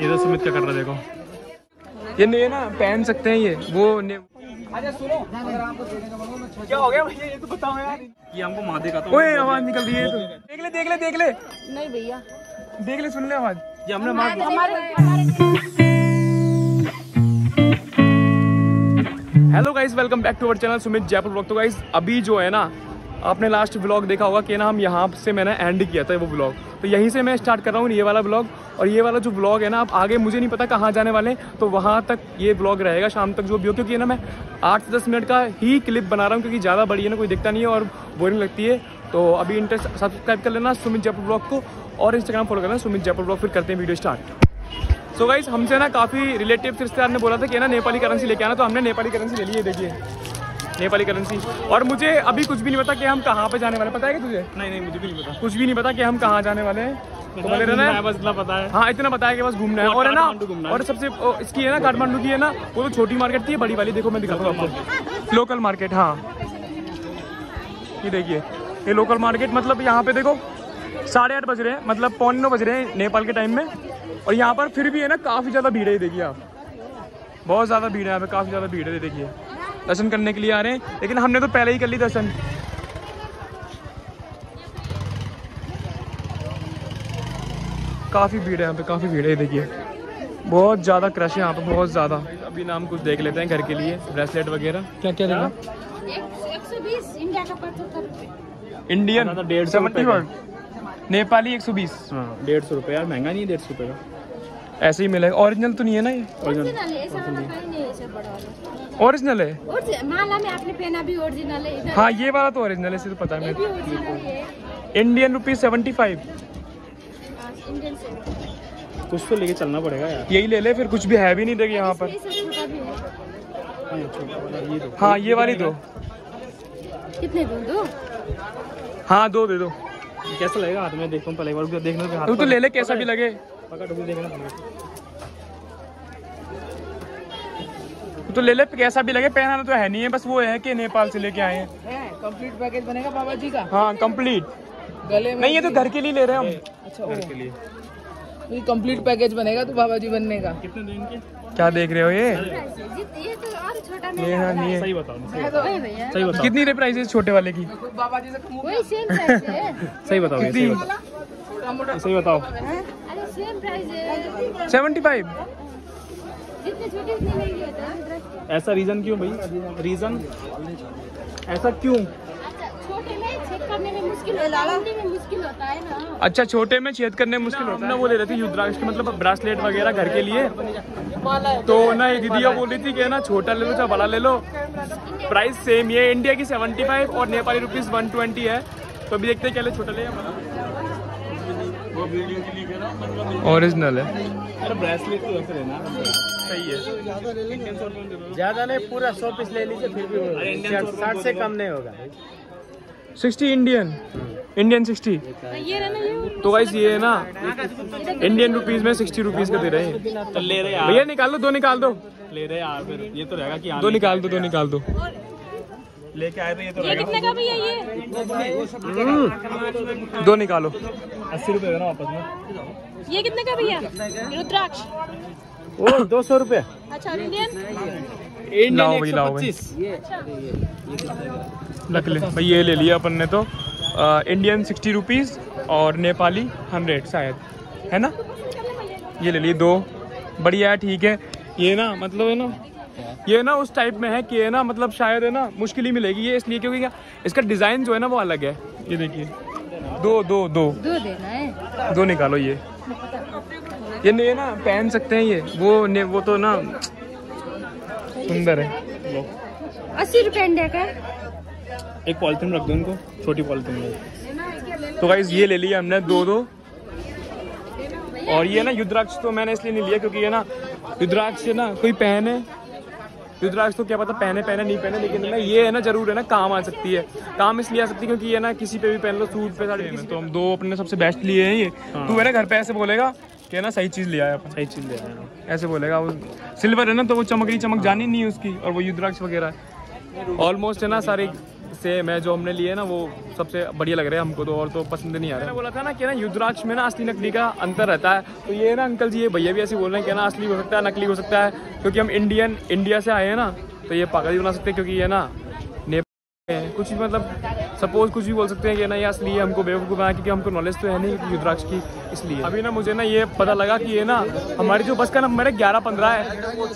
इधर सुमित क्या कर रहा है देखो, ये नहीं ना पहन सकते हैं ये वो। अच्छा सुनो, अगर आपको देने का बोलो मैं क्या हो गया भैया, ये तो बताओ यार। ये हमको मां दिखाता हूं। ओए आवाज निकल रही है तो देख ले। नहीं भैया देख ले, सुन ले आवाज। ये हमने मां हमारे। Hello guys, welcome back to our channel Sumit Jaipur vlog. तो गाइस अभी जो है ना, आपने लास्ट व्लॉग देखा होगा कि ना हम यहाँ से मैंने एंड किया था वो व्लॉग, तो यहीं से मैं स्टार्ट कर रहा हूँ ये वाला व्लॉग। और ये वाला जो व्लॉग है ना, आप आगे मुझे नहीं पता कहाँ जाने वाले हैं, तो वहाँ तक ये व्लॉग रहेगा शाम तक जो भी हो, क्योंकि ना मैं 8 से 10 मिनट का ही क्लिप बना रहा हूँ, क्योंकि ज़्यादा बड़ी है ना, कोई दिखता नहीं है और बोरिंग लगती है। तो अभी इंटरेस्ट सब्सक्राइब कर लेना सुमित जयपुर व्लॉग को और इंस्टाग्राम फॉलो करना सुमित जयपुर व्लॉग। फिर करते हैं वीडियो स्टार्ट। सो गाइस, हमसे ना काफ़ी रिलेटिव रिश्तेदार ने बोला था कि ना नेपाली करेंसी लेके आना, तो हमने नेपाली करेंसी ले ली है। देखिए नेपाली करेंसी। और मुझे अभी कुछ भी नहीं पता कि हम कहाँ पे जाने वाले, पता है कि तुझे? नहीं, मुझे भी नहीं पता, कुछ भी नहीं पता कि हम कहाँ जाने वाले हैं। तो बस इतना पता है, हाँ इतना पता है कि बस घूमना है। और है ना, और सबसे इसकी है ना काठमांडू की है ना, वो तो छोटी मार्केट थी, बड़ी वाली देखो मैं दिखाता हूँ आपको, लोकल मार्केट। हाँ ये देखिए, ये लोकल मार्केट, मतलब यहाँ पे देखो 8:30 बज रहे हैं, मतलब 8:45 बज रहे हैं नेपाल के टाइम में, और यहाँ पर फिर भी है ना काफ़ी ज़्यादा भीड़ है। देखिए आप, बहुत ज़्यादा भीड़ है यहाँ पे, काफ़ी ज़्यादा भीड़ है। देखिए दर्शन करने के लिए आ रहे हैं, लेकिन हमने तो पहले ही कर ली दर्शन। काफ़ी भीड़ है यहाँ पे, काफ़ी भीड़ है। देखिए बहुत ज़्यादा क्रश है यहाँ पे, बहुत ज़्यादा। अभी नाम कुछ देख लेते हैं घर के लिए, ब्रेसलेट वगैरह क्या क्या लेना। 120 इंडिया का, 75 इंडियन, 150 नेपाली, 120 150 रुपये। यार महंगा नहीं है 150 रुपये का, ऐसे ही मिलेगा। ओरिजिनल तो नहीं है ना ये? ओरिजिनल है माला में, आपने पहना भी ओरिजिनल है। हाँ ये वाला तो ओरिजिनल है, इसे तो पता है मेरे। इंडियन रुपीज 75, कुछ तो लेके चलना पड़ेगा यार। यही ले ले फिर, कुछ भी है भी नहीं। देखिए यहाँ पर, हाँ ये वाली दो, कितने दो? हाँ दो दे दो। कैसा लगेगा हाथ में, देखो पहले बार देखना, तू तो ले ले कैसा भी लगे, तो ले ले कैसा भी लगे। पहनाना तो है नहीं है, बस वो है कि नेपाल से लेके आए हैं। कंप्लीट पैकेज बनेगा बाबा जी का। हाँ कंप्लीट, गले में नहीं, ये तो घर के लिए ले रहे हैं हम। अच्छा घर के लिए तो कंप्लीट पैकेज बनेगा तो बाबा जी बनने का। कितने दिन के? क्या देख रहे हो ये तो और छोटा नहीं है। सही बताओ कितनी रे प्राइस है छोटे वाले की? बाबा जी से वही सेम प्राइस है। सही बताओ, सही बताओ। अरे सेम प्राइस है 75। ऐसा रीजन क्यों भाई, रीजन ऐसा क्यों? छोटे में छेद करने में मुश्किल होता है ना। अच्छा छोटे में छेद करने में मुश्किल होता है ना, वो ले रहे थे रुद्राक्ष, मतलब ब्रेसलेट वगैरह घर के लिए। तो ना ये दीदी बोल रही थी कि ना छोटा ले लो चाहे बड़ा ले लो, प्राइस सेम ही है। इंडिया की 75 और नेपाली रुपीज 120 है। तो अभी देखते हैं क्या ले, छोटा ले या बड़ा। ओरिजिनल है। अरे ब्रेसलेट तो ऐसे लेना है, ज्यादा नहीं, पूरा 100 पीस ले लीजिए, फिर भी 60 से कम नहीं होगा। 60 इंडियन 60। तो गाइस ये है ना इंडियन रुपीस में 60 रुपीस का दे रहे हैं। तो ले रहे हैं भैया, निकाल दो दो, निकाल दो। ले रहे यार फिर ये तो रहेगा कि दो निकाल दो। लेके आए थे ये तो रहेगा कितने का भैया? ये दो निकालो, 80 रुपए देना वापस में। ये कितने का भैया रुद्राक्ष? ओ 200 रुपए। अच्छा इंडियन लाओ भाई, लाओ भाई, लख ले भाई। ये ले लिया अपन ने तो इंडियन 60 रुपीज़ और नेपाली 100 शायद है ना। ये ले लिए दो, बढ़िया है ठीक है। ये ना मतलब है ना, ये ना उस टाइप में है कि है ना, मतलब शायद है ना मुश्किल ही मिलेगी ये, इसलिए क्योंकि इसका डिज़ाइन जो है ना वो अलग है। ये देखिए दो देना है, दो निकालो। ये ना पहन सकते हैं ये वो तो ना सुंदर है। 80 रुपये इंडिया का, एक पॉलिथीन रख दो इनको, छोटी पॉलिथीन में। तो गाइस ये ले लिया हमने दो। और ये ना रुद्राक्ष तो मैंने इसलिए नहीं लिया क्योंकि ये ना रुद्राक्ष ना कोई पहने, रुद्राक्ष तो क्या पता पहने नहीं पहने, लेकिन ना ये है ना जरूर है ना काम आ सकती है। काम इसलिए आ सकती है क्योंकि ये ना किसी पे भी पहन लो, सूट पे साड़ी। तो हम दो अपने सबसे बेस्ट लिए हैं ये। तू है ना घर पे ऐसे बोलेगा कि ना सही चीज़ ले आया, सही चीज़ ले आया, ऐसे बोलेगा। वो सिल्वर है ना तो वो चमक जानी नहीं उसकी, और वो रुद्राक्ष वगैरह ऑलमोस्ट है ना सारे सेम है जो हमने लिए ना, वो सबसे बढ़िया लग रहा है हमको तो, और तो पसंद नहीं आ रहा है। बोला था ना कि ना रुद्राक्ष में ना असली नकली का अंतर रहता है, तो ये ना अंकल जी ये भैया भी ऐसे बोल रहे हैं कि ना असली हो सकता है नकली हो सकता है, क्योंकि हम इंडिया से आए हैं ना, तो ये पागल भी बना सकते हैं क्योंकि ये ना नेपाल है, कुछ भी मतलब सपोज कुछ भी बोल सकते हैं कि ना ये असली है, हमको बेवकूफ़ बनाया क्योंकि हमको नॉलेज तो है नहीं रुद्राक्ष की। इसलिए अभी ना मुझे ना ये पता लगा कि ये ना हमारी जो बस का नंबर है 11-15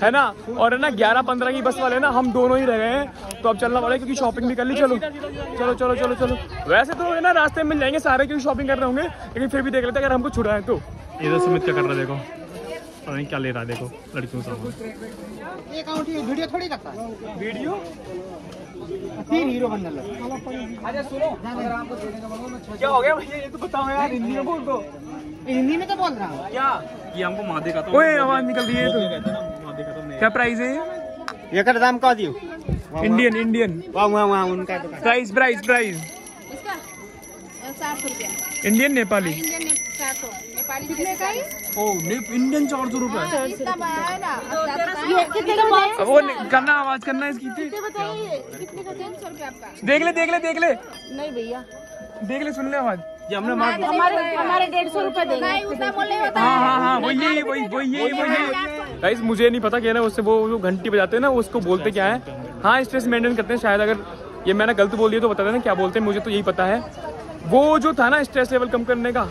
है ना, और है ना 11-15 की बस वाले ना हम दोनों ही रह गए हैं, तो अब चलना पड़ेगा क्योंकि शॉपिंग भी कर ली। चलो चलो चलो चलो चलो, वैसे तो है ना रास्ते में मिल जाएंगे सारे क्योंकि शॉपिंग कर रहे होंगे, लेकिन फिर भी देख लेते हैं अगर हमको छुड़ा है तो। इधर सुमित क्या कर रहा है देखो, पता नहीं क्या ले रहा है देखो लड़कियों से, फिर हीरो बनने लगा। अच्छा सुनो, अगर आपको देने का बोलो मैं क्या हो गया भैया, ये तो बताओ यार हिंदी में बोल दो। हिंदी में तो बोल रहा हूँ क्या, ये हमको मादे का तो ओए आवाज निकल रही है तो। क्या प्राइस है ये का दाम का दियो, इंडियन इंडियन वाह वाह वाह, उनका प्राइस प्राइस प्राइस इसका 700 रुपया, इंडियन नेपाली नेपाली कितने का है? ओ इंडियन 400 रुपया, इतना है ना वो करना आवाज करना इसकी कितने का 300 रुपया आपका। देख ले नहीं भैया देख ले, सुन ले आवाज, ये हमने हमारे 150 रुपया देंगे। हाँ हाँ वही। गाइस मुझे नहीं पता क्या ना उससे, वो जो घंटी बजाते हैं ना उसको बोलते क्या है, हाँ स्ट्रेस मेंटेन करते हैं शायद, अगर ये मैंने गलत बोल दिया तो बता देना क्या बोलते हैं, मुझे तो यही पता है। वो जो था ना स्ट्रेस लेवल कम करने का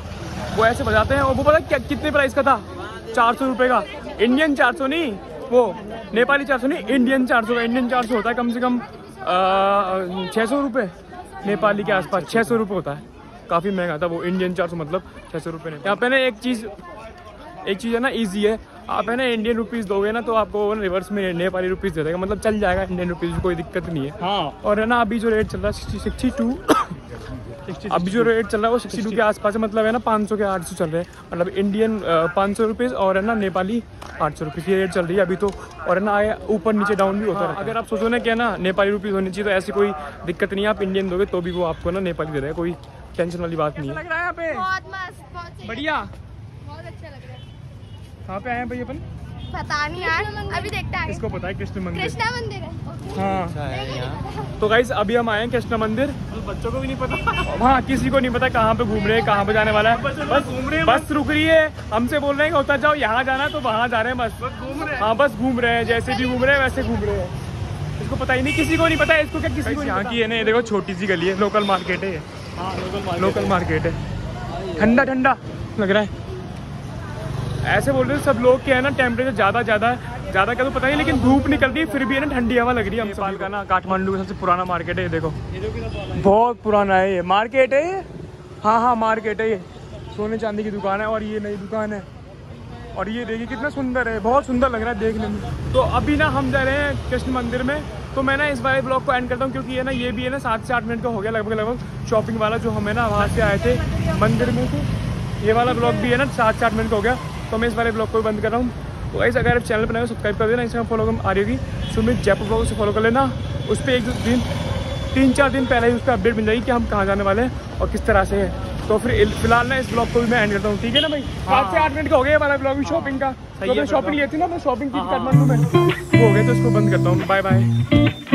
वो ऐसे बजाते हैं, और वो पता क्या कितने प्राइस का था, 400 रुपये का, इंडियन 400 नहीं वो नेपाली 400 नहीं इंडियन 400, इंडियन 400 होता है कम से कम 600 रुपये नेपाली के आसपास, 600 रुपये होता है, काफ़ी महंगा था वो इंडियन 400 मतलब 600 रुपये। यहाँ पे ना एक चीज़ है ना ईजी है, आप है ना इंडियन रुपीज़ दोगे ना तो आपको रिवर्स में नेपाली रुपीज़ दे देगा, मतलब चल जाएगा इंडियन रुपीज़, कोई दिक्कत नहीं है। हाँ और है ना अभी जो रेट चल रहा है 62, अभी जो रेट चल रहा है वो 62 के आसपास है, मतलब है ना 500 के 800 चल रहे हैं, मतलब इंडियन 500 रुपीज़ और है ना नेपाली 800 रुपीज़ की रेट चल रही है अभी तो, और है ना ऊपर नीचे डाउन भी होता है। अगर आप सोचो ना कि ना नेपाली रुपीज़ होनी चाहिए तो ऐसी कोई दिक्कत नहीं है, आप इंडियन दोगे तो भी वो आपको ना नेपाली दे रहा है, कोई टेंशन वाली बात नहीं है। बढ़िया कहाँ पे आए हैं भाई अपन, पता नहीं यार अभी देखते हैं। इसको पता है कृष्ण मंदिर है। हाँ तो गाइस अभी हम आए हैं कृष्ण मंदिर, बच्चों को भी नहीं पता, हाँ किसी को नहीं पता कहाँ पे घूम रहे हैं कहाँ पे जाने वाला है, बस घूम रहे हैं, बस रुक रही है, हमसे बोल रहे हैं उतर जाओ यहाँ जाना तो वहाँ जा रहे हैं, बस घूम रहे हैं, हाँ बस घूम रहे हैं, जैसे भी घूम रहे हैं वैसे घूम रहे हैं, इसको पता ही नहीं, किसी को नहीं पता है इसको क्या, किसी को यहाँ की है ना, देखो छोटी सी गली है, लोकल मार्केट है, लोकल मार्केट है, ठंडा ठंडा लग रहा है ऐसे बोल रहे हैं सब लोग, क्या है ना टेम्परेचर ज़्यादा का तो पता नहीं, लेकिन धूप निकलती है फिर भी है ना ठंडी हवा लग रही है। नेपाल का ना काठमांडू का सबसे पुराना मार्केट है, ये देखो बहुत पुराना है ये मार्केट है ये, हाँ हाँ मार्केट है ये, सोने चांदी की दुकान है और ये नई दुकान है, और ये देखिए कितना सुंदर है, बहुत सुंदर लग रहा है देखने में। तो अभी ना हम जा रहे हैं कृष्ण मंदिर में, तो मैं ना इस बार ब्लॉग को एंड करता हूँ क्योंकि ये ना ये भी है ना 7 से 8 मिनट का हो गया लगभग शॉपिंग वाला, जो हमें ना वहाँ से आए थे मंदिर में, ये वाला ब्लॉग भी है ना 7 से 8 मिनट का हो गया, तो मैं इस बारे ब्लॉग को बंद कर रहा हूँ। तो गाइस अगर आप चैनल पर नए हो सब्सक्राइब कर देना, इंस्टाग्राम फॉलो आ रही होगी सुमित जयपुर ब्लॉग, उसे फॉलो कर लेना, उस पर 1-4 दिन पहले ही उस पर अपडेट मिल जाएगी कि हम कहाँ जाने वाले हैं और किस तरह से है। तो फिर फिलहाल ना इस ब्लॉग को भी मैं एंड करता हूँ, ठीक है ना भाई, 7 से 8 मिनट का हो गया हमारा ब्लॉग भी शॉपिंग का, तो मैं शॉपिंग ये थी ना, मैं शॉपिंग की काठमांडू में हो गया, तो इसको बंद करता हूँ, बाय बाय।